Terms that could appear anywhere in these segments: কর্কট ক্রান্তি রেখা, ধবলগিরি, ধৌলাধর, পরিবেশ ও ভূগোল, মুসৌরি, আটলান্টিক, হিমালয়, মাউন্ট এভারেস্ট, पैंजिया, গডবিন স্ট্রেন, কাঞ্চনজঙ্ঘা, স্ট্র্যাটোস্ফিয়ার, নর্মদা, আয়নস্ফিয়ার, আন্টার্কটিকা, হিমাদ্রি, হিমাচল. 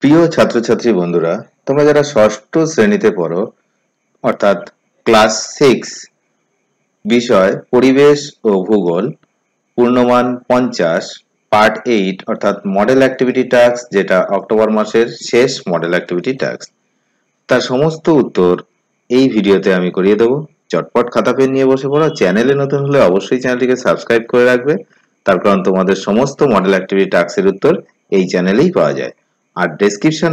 प्रिय छात्र छात्री बंधुरा तोमरा जारा षष्ठ श्रेणीते पढ़ो अर्थात क्लास 6 विषय परिवेश ओ भूगोल पूर्णमान 50 पार्ट 8 अर्थात मॉडल एक्टिविटी टास्क जेटा अक्टोबर मासेर शेष मॉडल एक्टिविटी टास्क तार समस्त उत्तर এই ভিডিওতে আমি করিয়ে দেব। চটপট খাতা পেন নিয়ে বসে পড়ো। চ্যানেলে নতুন হলে অবশ্যই চ্যানেলটিকে সাবস্ক্রাইব করে রাখবে, তার কারণ তোমাদের সমস্ত মডেল অ্যাক্টিভিটি টাস্কের উত্তর এই চ্যানেলেই পাওয়া যায়। আর ডেসক্রিপশন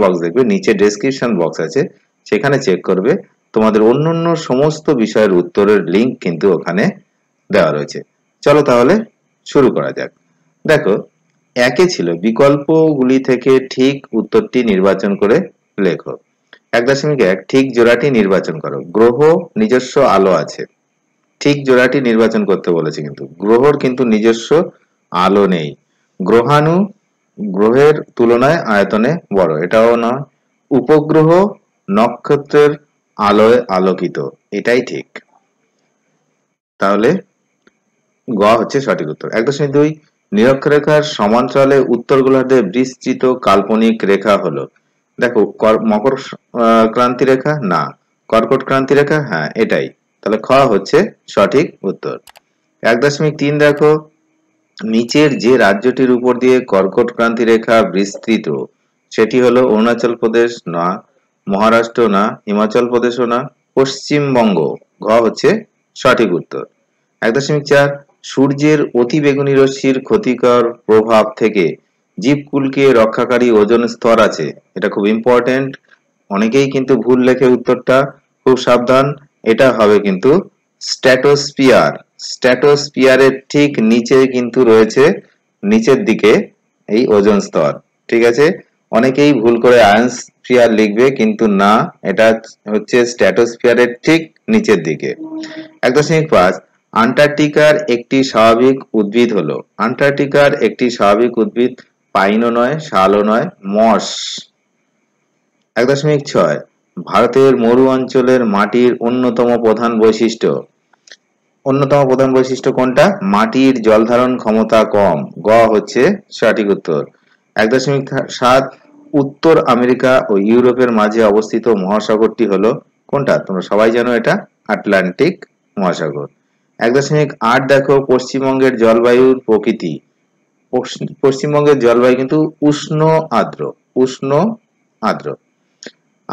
বক্স দেখবে, নিচে ডেসক্রিপশন বক্স আছে, সেখানে চেক করবে, তোমাদের অন্যান্য সমস্ত বিষয়ের উত্তরের লিংক কিন্তু ওখানে দেওয়া রয়েছে। চলো তাহলে শুরু করা যাক। দেখো, একে ছিল বিকল্পগুলি থেকে ঠিক উত্তরটি নির্বাচন করে লেখো। 1.1 ঠিক জোড়াটি নির্বাচন করো। গ্রহ নিজস্ব আলো আছে, ঠিক জোড়াটি নির্বাচন করতে বলেছে, কিন্তু গ্রহর কিন্তু নিজস্ব আলো নেই। গ্রহাণু গ্রহের তুলনায় আয়তনে বড়, এটাও না। উপগ্রহ নক্ষত্রের আলোয় আলোকিত, এটাই ঠিক। তাহলে গ হচ্ছে সঠিক উত্তর। 1.2 নিরক্ষরেখার সমান্তরালে উত্তরগোলার্ধে বিস্তৃত কাল্পনিক রেখা হলো। দেখো, মকর ক্রান্তি রেখা না, কর্কট ক্রান্তি রেখা, হ্যাঁ এটাই। তাহলে খ হচ্ছে সঠিক উত্তর। 1.3 দেখো, নিচের যে রাজ্যটির উপর দিয়ে কর্কট ক্রান্তি রেখা বিস্তৃত সেটি হলো অরুণাচল প্রদেশ না, মহারাষ্ট্র না, হিমাচল প্রদেশও না, পশ্চিমবঙ্গ। ঘ হচ্ছে সঠিক উত্তর। 1.4 সূর্যের অতিবেগুনি রশ্মির ক্ষতিকর প্রভাব থেকে জীবকুলকে রক্ষাকারী ওজন স্তর আছে, এটা খুব ইম্পর্টেন্ট। অনেকেই কিন্তু ভুল লেখে উত্তরটা, খুব সাবধান। এটা হবে কিন্তু স্ট্র্যাটোস্ফিয়ার। স্ট্র্যাটোস্ফিয়ারের ঠিক নিচে কিন্তু রয়েছে, নিচের দিকে এই ওজন স্তর, ঠিক আছে। অনেকেই ভুল করে আয়নস্ফিয়ার লিখবে, কিন্তু না, এটা হচ্ছে স্ট্র্যাটোস্ফিয়ারের ঠিক নিচের দিকে। 1.5 আন্টার্কটিকার একটি স্বাভাবিক উদ্ভিদ হলো। আন্টার্কটিকার একটি স্বাভাবিক উদ্ভিদ পাইনও নয়, শালও নয়, মস। 1.6 ভারতের মরু অঞ্চলের মাটির অন্যতম প্রধান বৈশিষ্ট্য কোনটা? মাটির জলধারণ ক্ষমতা কম। গ হচ্ছে সঠিক উত্তর। 1.7 উত্তর আমেরিকা ও ইউরোপের মাঝে অবস্থিত মহাসাগরটি হলো কোনটা? তোমরা সবাই জানো, এটা আটলান্টিক মহাসাগর। 1.8 দেখো, পশ্চিমবঙ্গের জলবায়ুর প্রকৃতি। পশ্চিমবঙ্গের জলবায়ু কিন্তু উষ্ণ আদ্র।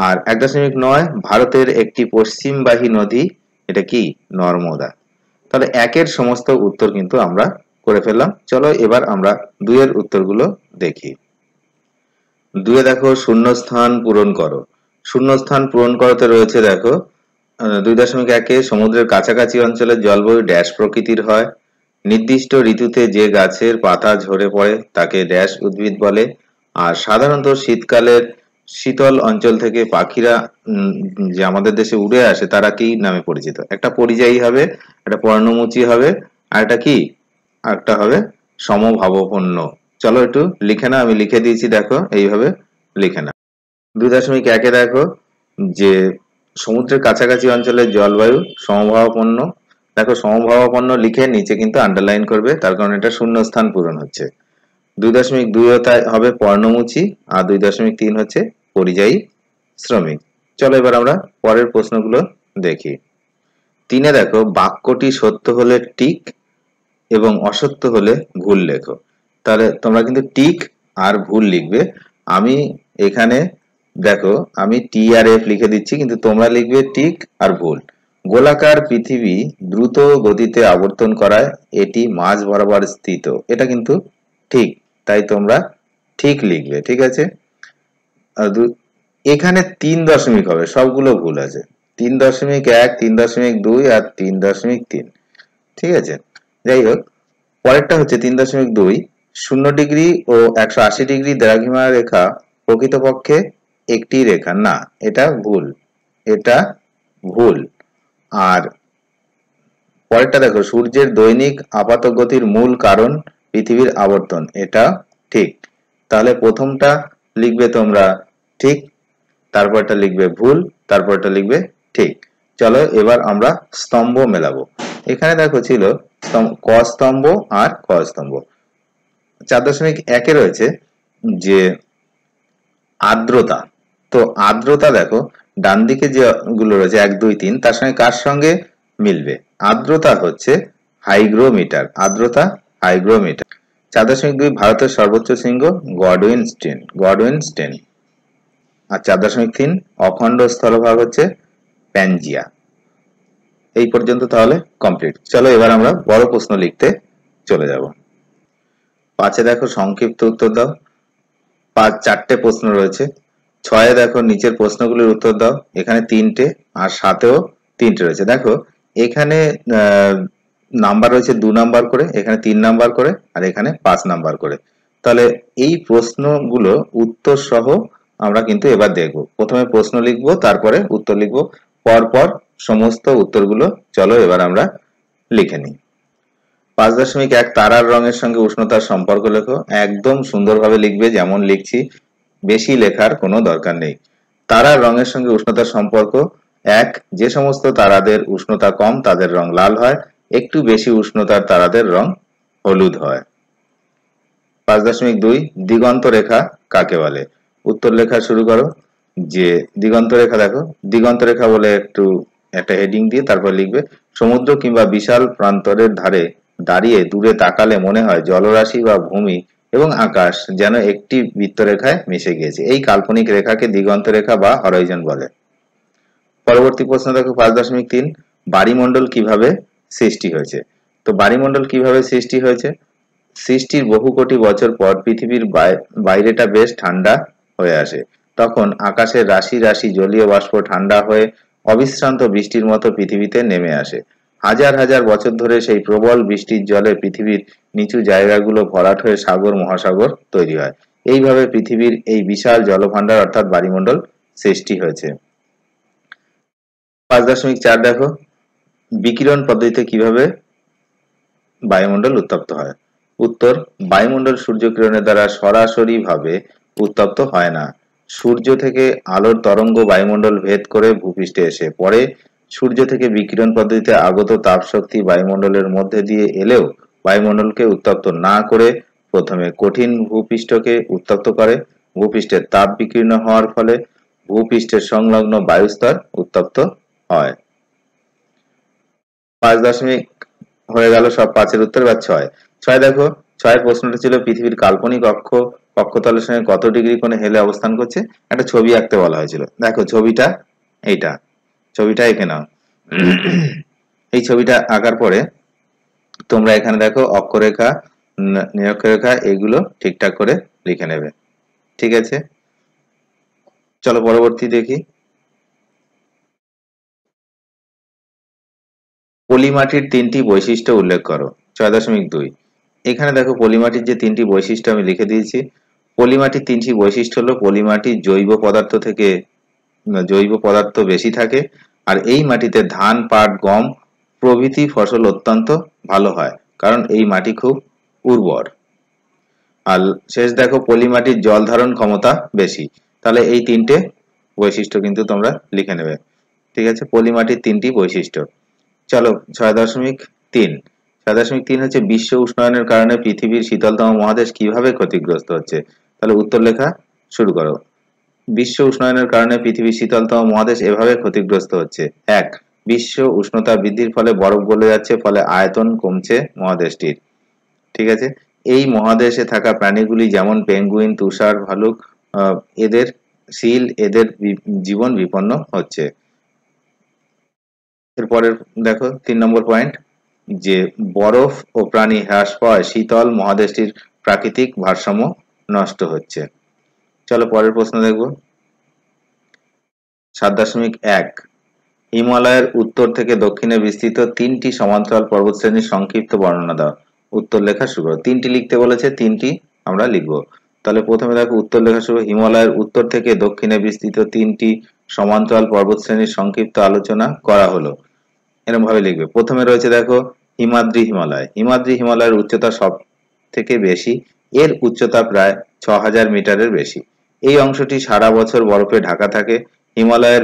আর 1.9 ভারতের একটি পশ্চিমবাহী নদী, এটা কি? নর্মদা। তাহলে একের সমস্ত উত্তর কিন্তু আমরা করে ফেললাম। চলো এবার আমরা দুইয়ের উত্তরগুলো দেখি। 2 দেখো, শূন্যস্থান পূরণ করো। শূন্যস্থান পূরণ করতে রয়েছে, দেখো 2.1 সমুদ্রের কাছাকাছি অঞ্চলের জলবায়ু ড্যাশ প্রকৃতির হয়। নির্দিষ্ট ঋতুতে যে গাছের পাতা ঝরে পড়ে তাকে ড্যাশ উদ্ভিদ বলে। আর সাধারণত শীতকালের শীতল অঞ্চল থেকে পাখিরা যে আমাদের দেশে উড়ে আসে তারা কি নামে পরিচিত? একটা পরিযায়ী হবে, একটা পর্ণমোচী হবে, আর এটা কি? একটা হবে সমভাবাপন্ন। চলো একটু লিখে না, আমি লিখে দিয়েছি, দেখো এইভাবে লিখে না। 2.1 দেখো, যে সমুদ্রের কাছাকাছি অঞ্চলের জলবায়ু সমভাবাপন্ন। দেখো, সমভাবাপন্ন লিখে নিচে কিন্তু আন্ডারলাইন করবে, তার কারণ এটা শূন্যস্থান পূরণ হচ্ছে। 2.2 হবে পর্ণমোচী, আর 2.3 হচ্ছে পরিযায়ী শ্রমিক। চলো এবার আমরা পরের প্রশ্নগুলো দেখি। 3 দেখো, বাক্যটি সত্য হলে টিক এবং অসত্য হলে ভুল লেখো। তাহলে তোমরা কিন্তু টিক আর ভুল লিখবে। আমি এখানে দেখো, আমি টি আর এফ লিখে দিচ্ছি, কিন্তু তোমরা লিখবে টিক আর ভুল। গোলাকার পৃথিবী দ্রুত গতিতে আবর্তন করায় এটি মাঝ বরাবর স্থিত, এটা কিন্তু ঠিক, তাই তোমরা ঠিক লিখবে, ঠিক আছে। এখানে 3.0 হবে, সবগুলো ভুল আছে। 3.1, 3.2 আর 3.3, ঠিক আছে। যাই হোক, পরেরটা হচ্ছে 3.2 0° ও 180° দ্রাঘিমা রেখা প্রকৃতপক্ষে একটি রেখা না, এটা ভুল। আর পরেরটা দেখো, সূর্যের দৈনিক আপাত গতির মূল কারণ পৃথিবীর আবর্তন, এটা ঠিক। তাহলে প্রথমটা লিখবে তোমরা ঠিক, তারপরটা লিখবে ভুল, তারপরটা লিখবে ঠিক। চলো এবার আমরা স্তম্ভ মেলাবো। এখানে দেখো ছিল ক স্তম্ভ আর খ স্তম্ভ। 4.1 রয়েছে যে आर्द्रता तो आर्द्रता देखो डान दिके जेगुलो रयेछे 1 2 3 तार संगे कार संगे मिलबे आर्द्रता हच्छे हाइग्रोमीटर आर्द्रता हाइग्रोमीटर 4.2 भारतेर सर्वोच्च शृंग गडविन स्ट्रेन और 4.3 अखंड स्थलभाग हच्छे पैंजिया এই পর্যন্ত তাহলে কমপ্লিট। চলো এবার আমরা বড় প্রশ্ন লিখতে চলে যাব। পাঁচে দেখো সংক্ষিপ্ত উত্তর দাও। পাঁচ চারটি প্রশ্ন রয়েছে। ছয়ে দেখো নিচের প্রশ্নগুলোর উত্তর দাও। এখানে তিনটে আর সাতেও তিনটে রয়েছে। দেখো এখানে নাম্বার রয়েছে 2 নাম্বার করে, এখানে 3 নাম্বার করে আর এখানে 5 নাম্বার করে। তাহলে এই প্রশ্নগুলো উত্তর সহ আমরা কিন্তু এবার দেখব। প্রথমে প্রশ্ন লিখব, তারপরে উত্তর লিখব, পরপর समस्त उत्तरगुलो चलो एबार आमरा लिखे नी। 5.1 तारार रंगेर संगे उष्णतार सम्पर्क लेखो। एकदम सुंदरभावे लिखबे जेमन लिखछि, बेशी लेखार कोनो दरकार नेई। तारार रंगेर संगे उष्णतार सम्पर्क 1 जे समस्त तारादेर उष्णता कम तादेर रंग लाल हय, एकटु बेशी उष्णतार तारादेर रंग हलुद हय। 5.2 दिगंत रेखा काके बले? उत्तर लेखा शुरू करो। जे दिगंत रेखा देखो, दिगंत रेखा बोले एकटु একটা হেডিং দিয়ে তারপর লিখবে, সমুদ্র কিংবা বিশাল প্রান্তরের ধারে দাঁড়িয়ে দূরে তাকালে মনে হয় জলরাশি বা ভূমি এবং আকাশ যেন একটি বৃত্তরেখায় মিশে গিয়েছে। এই কাল্পনিক রেখাকে দিগন্ত রেখা বা হরাইজন বলে। পরবর্তী প্রশ্ন দেখো 5.3 বায়ুমণ্ডল কিভাবে সৃষ্টি হয়েছে? তো বায়ুমণ্ডল কিভাবে সৃষ্টি হয়েছে? সৃষ্টির বহু কোটি বছর পর পৃথিবীর বাইরেটা বেশ ঠান্ডা হয়ে আসে, তখন আকাশের রাশি রাশি জলীয় বাষ্প ঠান্ডা হয়ে অবিশ্রান্ত বৃষ্টির মতো পৃথিবীতে নেমে আসে। হাজার হাজার বছর ধরে সেই প্রবল বৃষ্টির জলে পৃথিবীর নিচু জায়গাগুলো ভরাট হয়ে সাগর মহাসাগর তৈরি হয়। এইভাবে পৃথিবীর এই বিশাল জলভাণ্ডার অর্থাৎ বায়ুমণ্ডল সৃষ্টি হয়েছে। 5.4 দেখো, বিকিরণ পদ্ধতিতে কিভাবে বায়ুমণ্ডল উত্তপ্ত হয়? উত্তর, বায়ুমণ্ডল সূর্যকিরণের দ্বারা সরাসরি ভাবে উত্তপ্ত হয় না। সূর্য থেকে আলোর তরঙ্গ বায়ুমণ্ডল ভেদ করে ভূপৃষ্ঠে এসে পড়ে। সূর্য থেকে বিকিরণ পদ্ধতিতে আগত তাপশক্তি বায়ুমণ্ডলের মধ্যে দিয়ে এলেও বায়ুমণ্ডলকে উত্তপ্ত না করে প্রথমে কঠিন ভূপৃষ্ঠকে উত্তপ্ত করে। ভূপৃষ্ঠের তাপ বিকিরণ হওয়ার ফলে ভূপৃষ্ঠের সংলগ্ন বায়ুস্তর উত্তপ্ত হয়। 5.0 হয়ে গেল সব 5-এর উত্তর। বা 6 দেখো, 6 প্রশ্নটা ছিল পৃথিবীর কাল্পনিক অক্ষ কক্ষতলের সঙ্গে কত ডিগ্রি কোণে হেলে অবস্থান করছে? একটা ছবি আঁকতে বলা হয়েছিল। দেখো ছবিটা, এইটা ছবিটা এঁকে নাও। এই ছবিটা আঁকার পরে তোমরা এখানে দেখো অক্ষরেখা নিরক্ষরেখা এগুলো ঠিকঠাক করে লিখে নেবে, ঠিক আছে? চলো পরবর্তী দেখি। পলিমাটির 3টি বৈশিষ্ট্য উল্লেখ করো। 6.2 এখানে দেখো পলিমাটির যে 3টি বৈশিষ্ট্য আমি লিখে দিয়েছি। পলিমাটির 3টি বৈশিষ্ট্য হলো পলিমাটির জৈব পদার্থ বেশি থাকে, আর এই মাটিতে ধান, পাট, গম প্রভৃতি ফসল অত্যন্ত ভালো হয়, কারণ এই মাটি খুব উর্বর। আর শেষ দেখো পলিমাটির জল ধারণ ক্ষমতা বেশি। তাহলে এই 3টে বৈশিষ্ট্য কিন্তু তোমরা লিখে নেবে, ঠিক আছে? পলিমাটির 3টি বৈশিষ্ট্য। চলো 6.3 6.3 হচ্ছে বিশ্ব উষ্ণায়নের কারণে পৃথিবীর শীতলতম মহাদেশ কিভাবে ক্ষতিগ্রস্ত হচ্ছে? তাহলে উত্তর লেখা শুরু করো। বিশ্ব উষ্ণায়নের কারণে পৃথিবীর শীতলতম মহাদেশ এভাবে ক্ষতিগ্রস্ত হচ্ছে। 1. বিশ্ব উষ্ণতা বৃদ্ধির ফলে বরফ গলে যাচ্ছে, ফলে আয়তন কমছে মহাদেশটির, ঠিক আছে? এই মহাদেশে থাকা প্রাণীগুলি যেমন পেঙ্গুইন, তুষার ভালুক, এদের সিল, এদের জীবন বিপন্ন হচ্ছে। এরপরের দেখো 3 নম্বর পয়েন্ট, যে বরফ ও প্রাণী হ্রাস পায় শীতল মহাদেশটির প্রাকৃতিক ভারসাম্য নষ্ট হচ্ছে। চলো পরের প্রশ্ন দেখব। 7.1 হিমালয়ের উত্তর থেকে দক্ষিণে বিস্তৃত 3টি সমান্তরাল পর্বতশ্রেণীর সংক্ষিপ্ত বর্ণনা দাও। উত্তর লেখা শুরু করো। 3টি লিখতে বলেছে, 3টি আমরা লিখব। তাহলে প্রথমে দেখো উত্তর লেখা শুরু। হিমালয়ের উত্তর থেকে দক্ষিণে বিস্তৃত 3টি সমান্তরাল পর্বতশ্রেণীর সংক্ষিপ্ত আলোচনা করা হলো। এরকম ভাবে লিখবে। প্রথমে রয়েছে দেখো হিমাদ্রি হিমালয়। হিমাদ্রি হিমালয়ের উচ্চতা সব থেকে বেশি, এর উচ্চতা প্রায় 6000 মিটারের বেশি। এই অংশটি সারা বছর বরফে ঢাকা থাকে। হিমালয়ের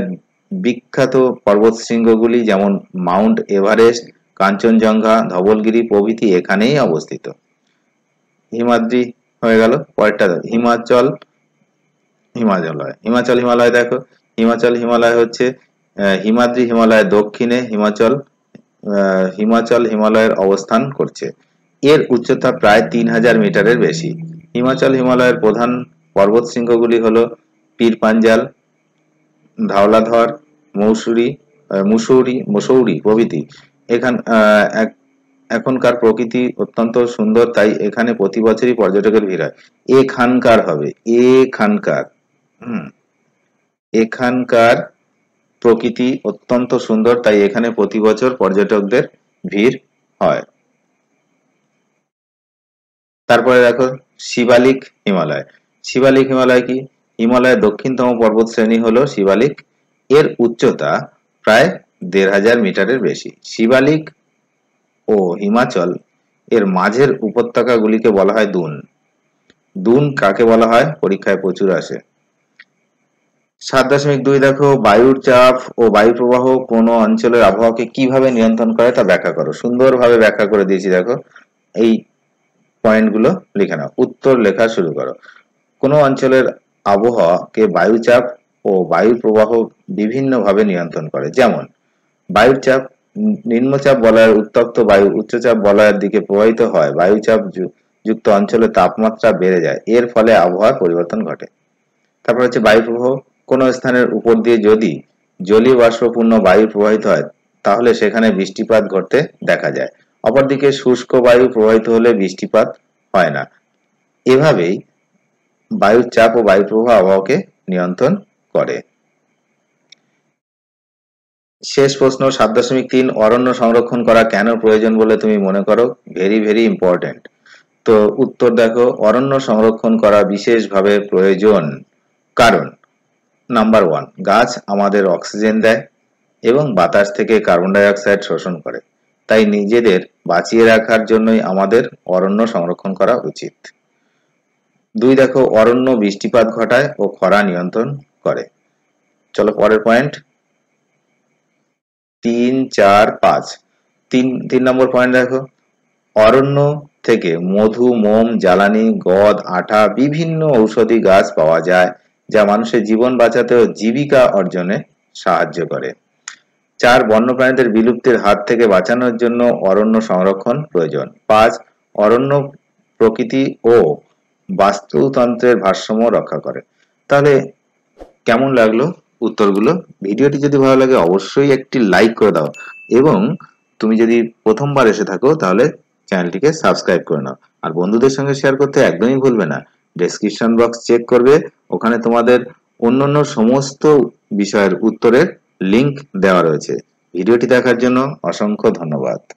বিখ্যাত পর্বত শৃঙ্গগুলি যেমন মাউন্ট এভারেস্ট, কাঞ্চনজঙ্ঘা, ধবলগিরি প্রভৃতি এখানেই অবস্থিত। হিমাদ্রি হয়ে গেল। পরেরটা হিমাচল हिमालय हिमाचल हिमालय देखो हिमाचल हिमालय होच्छे हिमाद्री हिमालय दक्षिणे हिमाचल हिमाचल हिमालय अवस्थान करछे एर उच्चता प्राय 3000 मीटारेर बेशी। हिमाचल हिमालय प्रधान पर्वत शृंगगुली हलो पीर पांजाल धौलाधर मौसुरी मुसौरी मसौरी प्रभृति। एखान एखनकार प्रकृति अत्यंत सुंदर ताई एखाने प्रति बछरई पर्यटकेर भीड़ हय। एखानकार हबे एखानकार एखानकार प्रकृति अत्यंत सुंदर ताई एखाने प्रति बछर पर्यटकदेर भीड़ हय। तारपरे देखो शिवालिक हिमालय। शिवालिक हिमालय की हिमालय दक्षिणतम पर्वत श्रेणी हलो शिवालिक एर उच्चता प्राय 1500 मीटारेर बेशी। शिवालिक ओ हिमाचल एर माझेर उपत्यका गुलिके बला हय दून। दून काके बला हय परीक्षाय प्रचुर आसे। 7.2 देखो वायुर चाप ओ वायु प्रवाह कोनो अंचलेर आबहावाके किभाबे नियंत्रण करे ता व्याख्या करो। सुंदरभावे व्याख्या करे दियेछि देखो एई पॉइंटगुलो लिखे नाओ उत्तर लेखा शुरू करो। कोनो अंचलेर आबहावाके वायु चाप ओ वायु प्रवाह विभिन्न भावे नियंत्रण करे जेमन वायुर चाप निम्नचाप बलय उत्तप्त वायु उच्चचाप बलयर दिके प्रवाहित हय। वायुचाप युक्त अंचले तापमात्रा बेड़े जाय एर फले आबहावार परिवर्तन घटे। तारपर हच्छे वायु प्रवाह कोनो स्थानेर उपर दिये यदि जलीय बाष्पूर्ण वायु प्रवाहित हय ताहले सेखाने बृष्टिपात घटते देखा जाय। अपरदिके शुष्क वायु प्रवाहित हले बृष्टिपात हय ना। एभावेई वायुचाप ओ वायु प्रवाह आबहावाके नियंत्रण करे। शेष प्रश्न 7.3 अरण्य संरक्षण करा केन प्रयोजन बोले तुमी मने करो? Very very important. तो उत्तर देखो अरण्य संरक्षण करा विशेष भावे प्रयोजन कारण नम्बर 1 गाछ आमादेर अक्सिजेन देय एवं बातास थेके कार्बन डाइअक्साइड शोषण करे ताई निजेदेर बाँचिये राखार जोन्नोई आमादेर अरण्य संरक्षण करा उचित। 2 देखो अरण्य बृष्टिपात घटाय ओ खरा नियंत्रण करे। चलो परेर पॉइंट 3, 4, 5 तीन नम्बर पॉइंट देखो अरण्य थेके मधु मोम जालानी गद आटा विभिन्न औषधि गाछ पावा जाय जा मानुषेर जीवन बाँचाते ओ जीविका अर्जने साहाय्य करे। 4 वन्यप्राणीदेर बिलुप्तिर हाथ थेके बाँचाনোর জন্য अरण्य संरक्षण प्रयोजन। 5 अरण्य प्रकृति ओ বাস্তুতন্ত্রের ভারসাম্য रक्षा करे। তাহলে কেমন লাগলো उत्तरगुलो? भिडियोटी जदि भालो लागे अवश्यई एकटी लाइक करे दाओ एवं तुमि जदि प्रथमबार एसे थाको ताहले चैनलटिके सबस्क्राइब करे नाओ आर बंधुदेर संगे शेयर करते एकदमई भुलबे ना। डेसक्रिप्शन बक्स चेक करबे ओखाने तोमादेर अन्यान्य समस्त विषयेर उत्तरेर लिंक देওয়া রয়েছে। ভিডিওটি দেখার জন্য असंख्य धन्यवाद।